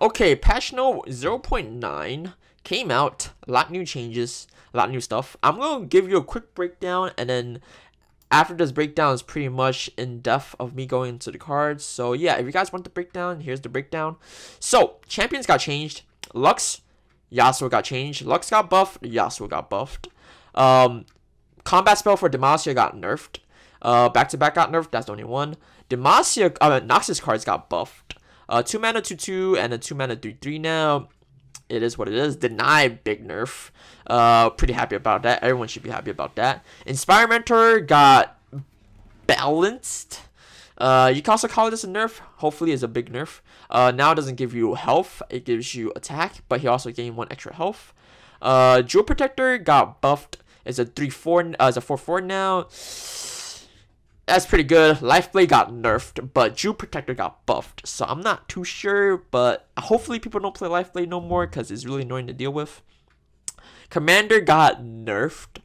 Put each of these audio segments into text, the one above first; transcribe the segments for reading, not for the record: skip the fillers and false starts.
Okay, patch note 0.9 came out. A lot of new changes, a lot of new stuff. I'm gonna give you a quick breakdown, and then after this breakdown is pretty much in depth of me going into the cards. So yeah, if you guys want the breakdown, here's the breakdown. So champions got changed. Lux, Yasuo got changed. Lux got buffed. Yasuo got buffed. Combat spell for Demacia got nerfed. Back-to-back got nerfed. That's the only one. Demacia, Noxus cards got buffed. 2-mana 2-2 and a 2-mana 3-3 now. It is what it is. Deny, big nerf. Pretty happy about that. Everyone should be happy about that. Inspire Mentor got balanced. You can also call this a nerf. Hopefully it's a big nerf. Now it doesn't give you health. It gives you attack, but he also gained 1 extra health. Jewel Protector got buffed. It's a 3-4, it's a 4-4 now. That's pretty good. Lifeblade got nerfed, but Jewel Protector got buffed. So I'm not too sure, but hopefully people don't play Lifeblade no more because it's really annoying to deal with. Commander got nerfed.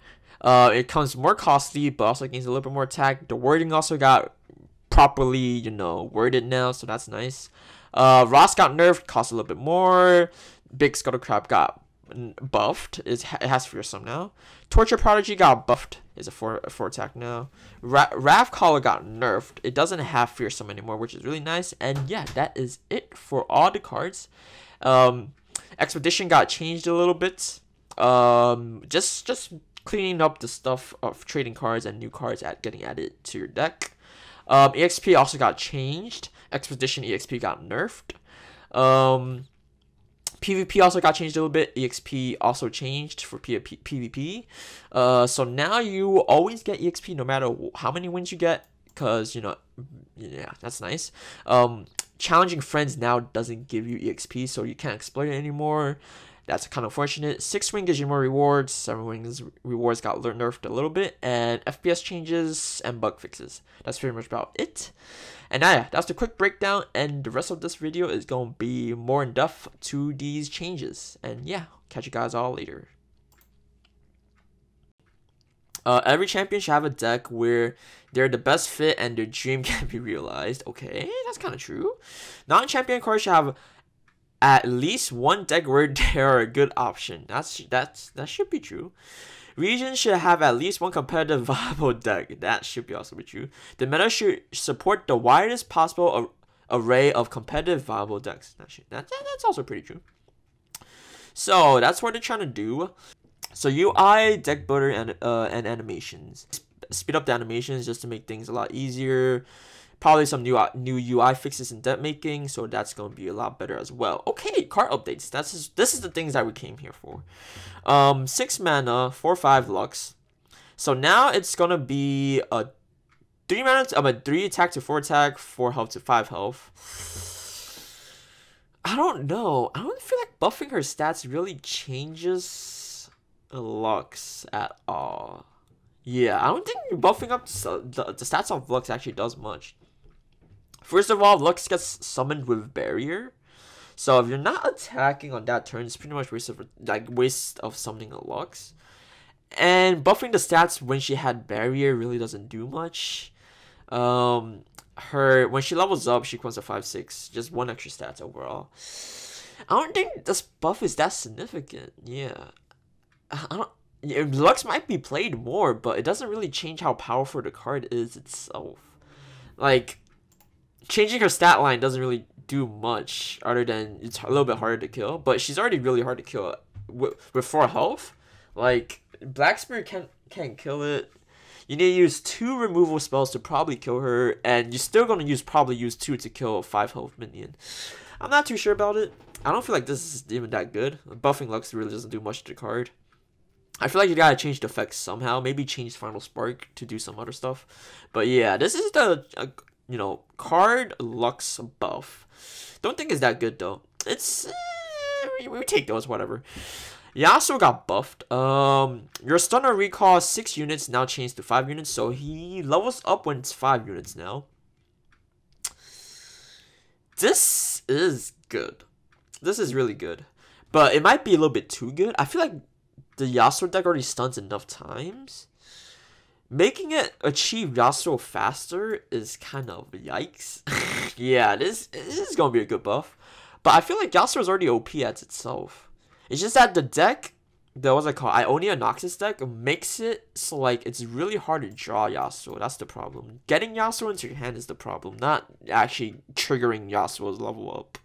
It comes more costly, but also gains a little bit more attack. The wording also got properly, you know, worded now, so that's nice. Ross got nerfed, costs a little bit more. Big Scuttlecrab got buffed. It has Fearsome now. Torture Prodigy got buffed. It's a 4 attack now. Wraithcaller got nerfed. It doesn't have Fearsome anymore, which is really nice. And yeah, that is it for all the cards. Expedition got changed a little bit. Just cleaning up the stuff of trading cards and new cards getting added to your deck. EXP also got changed. Expedition EXP got nerfed. PvP also got changed a little bit. EXP also changed for PvP. So now you always get EXP no matter how many wins you get, because, you know, yeah, that's nice. Challenging friends now doesn't give you EXP, so you can't exploit it anymore. That's kind of unfortunate. 6-win gives you more rewards. 7-win rewards got nerfed a little bit. And FPS changes and bug fixes. That's pretty much about it. And yeah, that's the quick breakdown. And the rest of this video is going to be more in depth to these changes. And yeah, catch you guys all later. Every champion should have a deck where they're the best fit and their dream can be realized. Okay, that's kind of true. Non-champion cards should have at least one deck where they are a good option. That should be true. Region should have at least one competitive viable deck. That should be also be true. The meta should support the widest possible array of competitive viable decks. That's also pretty true. So that's what they're trying to do. So UI, deck builder, and animations. Speed up the animations just to make things a lot easier. Probably some new UI fixes in deck making, so that's going to be a lot better as well. Okay, card updates. This is the things that we came here for. 6 mana, 4/5 Lux. So now it's going to be a 3 mana. I'm a 3 attack to 4 attack, 4 health to 5 health. I don't know. I don't feel like buffing her stats really changes Lux at all. Yeah, I don't think buffing up the stats of Lux actually does much. First of all, Lux gets summoned with barrier, so if you're not attacking on that turn, it's pretty much waste of summoning a Lux. And buffing the stats when she had barrier really doesn't do much. Her when she levels up, she comes to 5/6, just 1 extra stats overall. I don't think this buff is that significant. Yeah, Lux might be played more, but it doesn't really change how powerful the card is itself. Like, changing her stat line doesn't really do much, other than it's a little bit harder to kill, but she's already really hard to kill with 4 health. Like, Black Spear can't kill it. You need to use 2 removal spells to probably kill her, and you're still going to probably use 2 to kill a 5-health minion. I'm not too sure about it. I don't feel like this is even that good. Buffing Lux really doesn't do much to the card. I feel like you gotta change the effects somehow. Maybe change Final Spark to do some other stuff. But yeah, this is the, you know, card Lux buff. Don't think it's that good though. It's, we take those, whatever. Yasuo got buffed. Your stunner recall 6 units now changed to 5 units. So he levels up when it's 5 units now. This is good. This is really good. But it might be a little bit too good. I feel like the Yasuo deck already stuns enough times. Making it achieve Yasuo faster is kind of yikes. Yeah, this is going to be a good buff. But I feel like Yasuo is already OP at itself. It's just that the deck, the what's it called, Ionia Noxus deck, makes it so like it's really hard to draw Yasuo. That's the problem. Getting Yasuo into your hand is the problem, not actually triggering Yasuo's level up.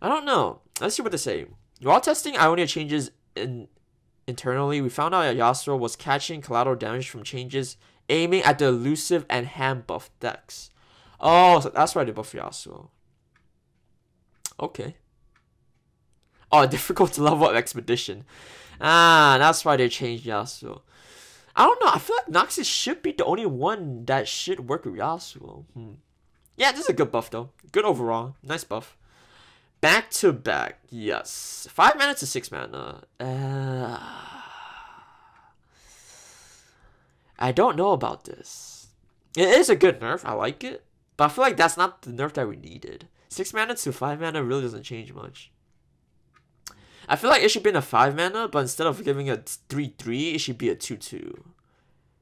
I don't know. Let's see what they say. While testing Ionia changes internally, we found out that Yasuo was catching collateral damage from changes aiming at the elusive and hand buff decks. Oh, so that's why they buff Yasuo. Okay. Oh, difficult to level up Expedition. Ah, that's why they changed Yasuo. I don't know. I feel like Noxus should be the only one that should work with Yasuo. Yeah, this is a good buff though. Good overall. Nice buff. Back to back. Yes. 5 mana to 6 mana. I don't know about this. It is a good nerf. I like it. But I feel like that's not the nerf that we needed. 6 mana to 5 mana really doesn't change much. I feel like it should be in a 5 mana, but instead of giving a 3/3, it should be a 2/2.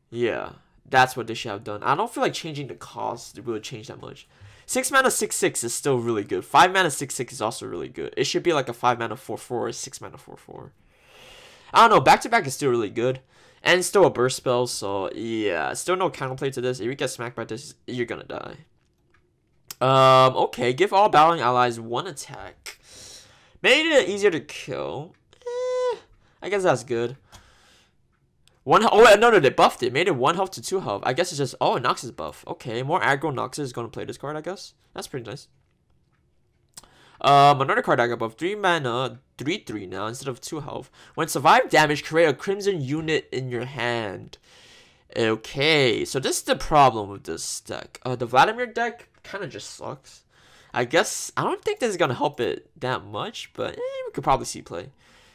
Yeah, that's what they should have done. I don't feel like changing the cost will change that much. 6 mana 6/6 is still really good. 5 mana 6/6 is also really good. It should be like a 5 mana 4/4 or 6 mana 4/4. I don't know, back to back is still really good. And still a burst spell, so yeah, still no counterplay to this. If you get smacked by this, you're gonna die. Okay, give all battling allies 1 attack. Made it easier to kill. I guess that's good. 1 health. Oh, wait, no, they buffed it. Made it 1 health to 2 health. I guess it's just, oh, Noxus buff. Okay, more aggro Noxus is going to play this card, I guess. That's pretty nice. Another card I got buffed. 3 mana, 3/3 now instead of 2 health. When survive damage, create a Crimson unit in your hand. Okay, so this is the problem with this deck. The Vladimir deck kind of just sucks. I guess, I don't think this is going to help it that much, but we could probably see play.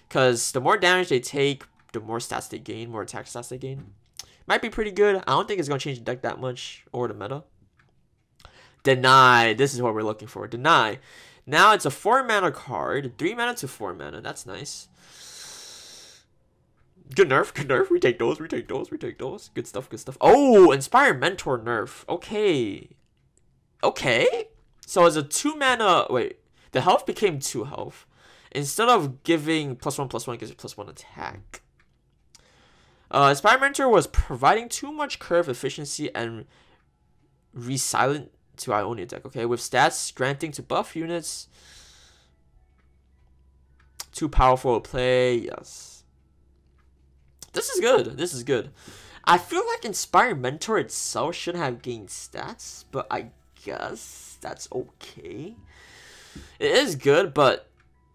Because the more damage they take, the more stats they gain, more attack stats they gain. Might be pretty good. I don't think it's going to change the deck that much, or the meta. Deny. This is what we're looking for. Deny. Now it's a 4 mana card. 3 mana to 4 mana. That's nice. Good nerf, good nerf. We take those, we take those, we take those. Good stuff, good stuff. Oh, Inspire Mentor nerf. Okay. Okay. So as a 2 mana, wait, the health became 2 health. Instead of giving +1/+1, it gives you +1 attack. Inspire Mentor was providing too much curve efficiency and resilient to Ionia deck, okay? With stats granting to buff units. Too powerful to play, yes. This is good, this is good. I feel like Inspire Mentor itself should have gained stats, but I guess that's okay. It is good, but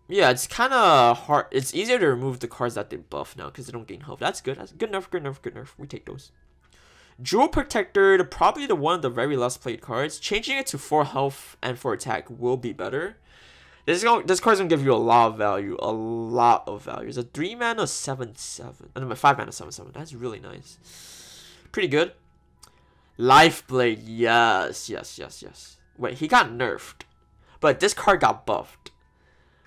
yeah, it's kind of hard. It's easier to remove the cards that they buff now because they don't gain health. That's good. That's good enough. Good enough. Good enough. We take those. Jewel Protector, probably the one of the very last played cards. Changing it to 4 health and 4 attack will be better. This card's gonna give you a lot of value. A lot of value. It's a 3 mana 7/7. And 5 mana 7/7. That's really nice. Pretty good. Lifeblade. Yes. Yes. Yes. Yes. Wait, he got nerfed, but this card got buffed.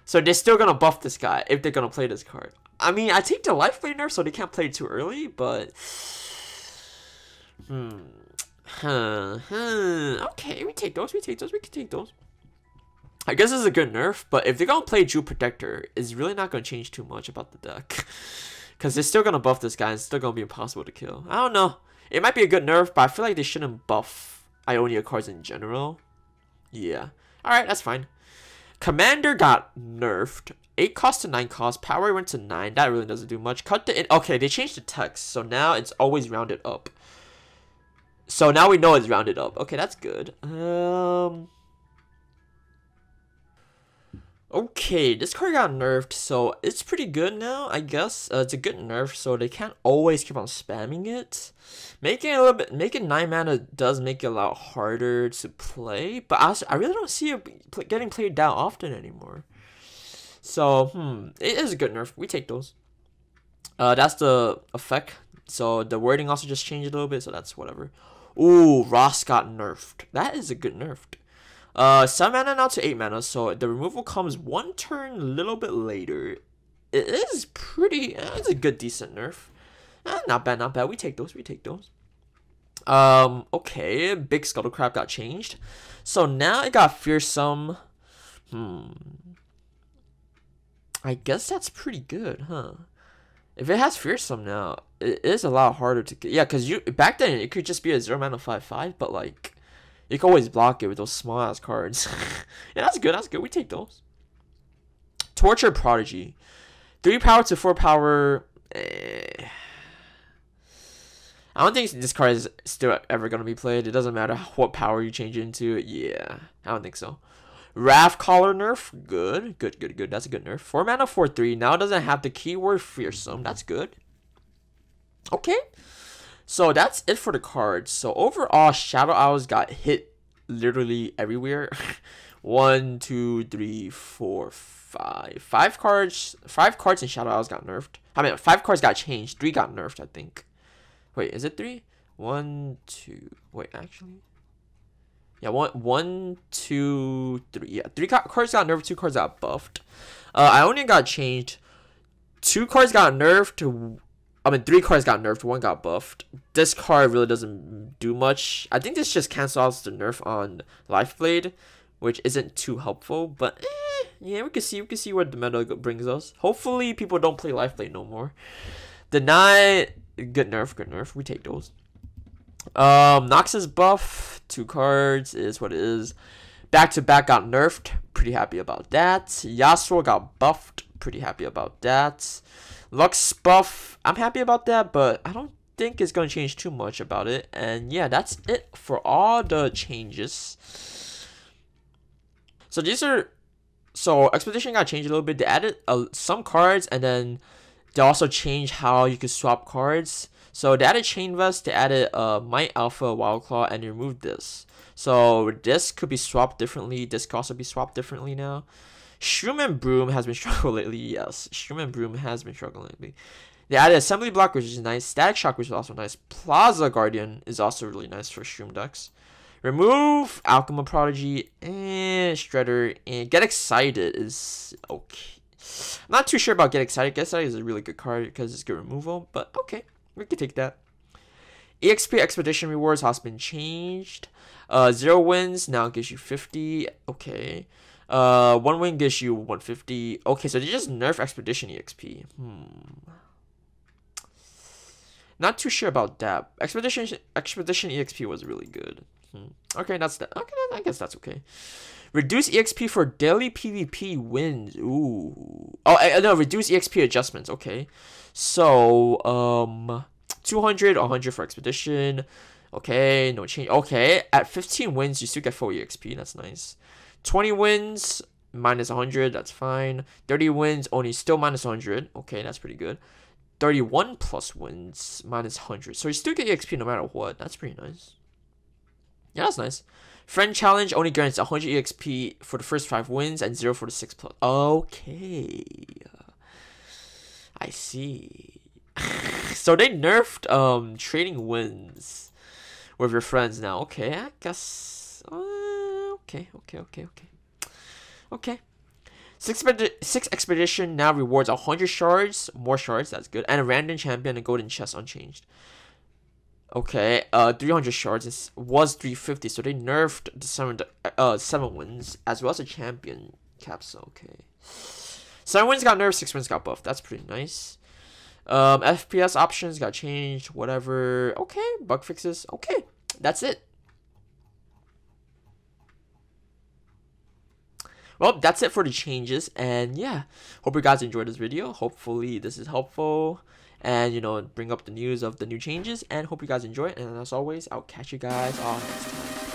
So they're still going to buff this guy if they're going to play this card. I mean, I take the Lifeblade nerf so they can't play it too early, but... Okay, we take those, we take those, we can take those. I guess this is a good nerf, but if they're going to play Jewel Protector, it's really not going to change too much about the deck. Because they're still going to buff this guy and it's still going to be impossible to kill. I don't know. It might be a good nerf, but I feel like they shouldn't buff Ionia cards in general. Yeah. Alright, that's fine. Commander got nerfed. 8 cost to 9 cost. Power went to 9. That really doesn't do much. Cut the... Okay, they changed the text. So now it's always rounded up. So now we know it's rounded up. Okay, that's good. Okay, this card got nerfed. So it's pretty good now, I guess. It's a good nerf, so they can't always keep on spamming it. Making it a little bit, making 9 mana does make it a lot harder to play, but I really don't see it getting played that often anymore. So, it is a good nerf. We take those. That's the effect. So, the wording also just changed a little bit, so that's whatever. Ooh, Ross got nerfed. That is a good nerf. 7 mana now to 8 mana, so the removal comes 1 turn a little bit later. It is pretty, it's a good, decent nerf. Not bad, not bad. We take those, we take those. Okay, Big Scuttlecrab got changed. So now it got Fearsome. I guess that's pretty good, huh? If it has Fearsome now, it is a lot harder to get. Yeah, because you back then it could just be a 0 mana 5/5, but like you can always block it with those small ass cards. Yeah, that's good. That's good. We take those. Torture Prodigy, 3 power to 4 power. I don't think this card is still ever gonna be played. It doesn't matter what power you change it into. Yeah, I don't think so. Wraithcaller nerf, good, good, good, good. That's a good nerf. 4 mana 4/3. Now it doesn't have the keyword Fearsome. That's good. Okay, so that's it for the cards. So overall, Shadow Isles got hit literally everywhere. 1, 2, 3, 4, 5. 5 cards. 5 cards in Shadow Isles got nerfed. I mean, 5 cards got changed. 3 got nerfed, I think. Wait, is it 3? 1, 2. Wait, actually. Yeah, 1, 2, 3. Yeah, 3 cards got nerfed, 2 cards got buffed. Ionia got changed. 2 cards got nerfed. I mean, 3 cards got nerfed, 1 got buffed. This card really doesn't do much. I think this just cancels the nerf on Lifeblade, which isn't too helpful. But yeah, we can see what the meta brings us. Hopefully, people don't play Lifeblade no more. Deny, good nerf, good nerf. We take those. Noxus buff, 2 cards is what it is. Back to back got nerfed, pretty happy about that. Yasuo got buffed, pretty happy about that. Lux buff, I'm happy about that, but I don't think it's gonna change too much about it. And yeah, that's it for all the changes. So Expedition got changed a little bit. They added some cards, and then they also changed how you could swap cards. So they added Chain Vest, they added Might Alpha, Wildclaw, and they removed this. So this could be swapped differently. This could also be swapped differently now. Shroom and Broom has been struggling lately. Yes, Shroom and Broom has been struggling lately. They added Assembly Block, which is nice. Static Shock, which is also nice. Plaza Guardian is also really nice for Shroom decks. Remove Alchemist Prodigy and Shredder, and Get Excited is okay. I'm not too sure about Get Excited. Get Excited is a really good card because it's good removal, but okay. We can take that. EXP Expedition rewards has been changed. 0 wins now gives you 50. Okay. 1 win gives you 150. Okay, so they just nerf Expedition EXP. Not too sure about that. Expedition EXP was really good. Okay, that's that. Okay, I guess that's okay. Reduce EXP for daily PvP wins. Ooh. Oh, no, reduce EXP adjustments. Okay. So, 200, 100 for Expedition. Okay, no change. Okay, at 15 wins, you still get 4 EXP. That's nice. 20 wins, minus 100. That's fine. 30 wins, only still minus 100. Okay, that's pretty good. 31 plus wins, minus 100. So you still get EXP no matter what. That's pretty nice. Yeah, that's nice. Friend challenge only grants 100 EXP for the first 5 wins and 0 for the 6 plus. Okay. I see. So they nerfed trading wins with your friends now. Okay, I guess. Okay. 6 Expedition now rewards 100 shards. More shards, that's good. And a random champion and golden chest unchanged. Okay, 300 shards was 350, so they nerfed the 7 wins as well as the champion caps. Okay, 7 wins got nerfed, 6 wins got buffed. That's pretty nice. FPS options got changed, whatever. Okay, bug fixes. Okay, that's it. Well, that's it for the changes, and yeah, hope you guys enjoyed this video. Hopefully, this is helpful. And, you know, bring up the news of the new changes. And hope you guys enjoy it. And as always, I'll catch you guys all next time.